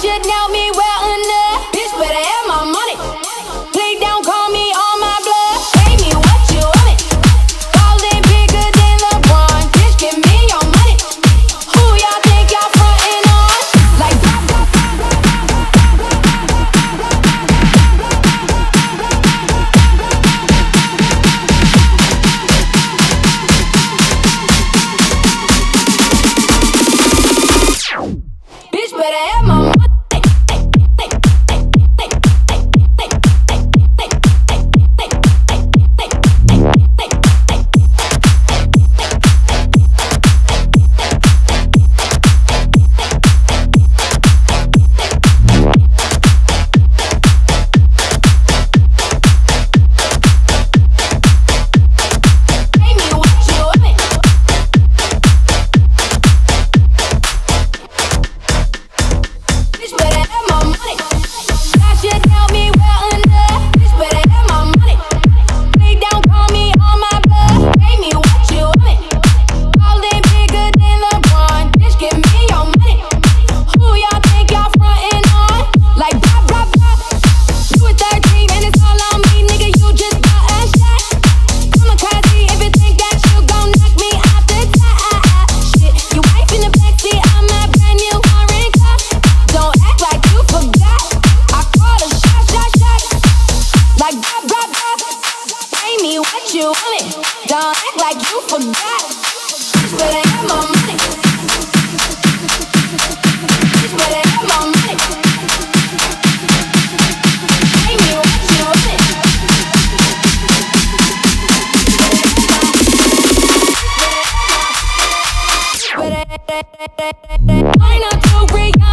should know me well enough. Bitch, better have my money. Please don't call me on my bluff. Pay me what you want it. Ballin' bigger than LeBron. Bitch, give me your money. Who y'all think y'all frontin' on? Like bitch, better have my money. What you want it? Don't act like you forgot. Bitch, better have my money. Bitch, better have my money. Pay me what you want it. Better have my money. One or two, three.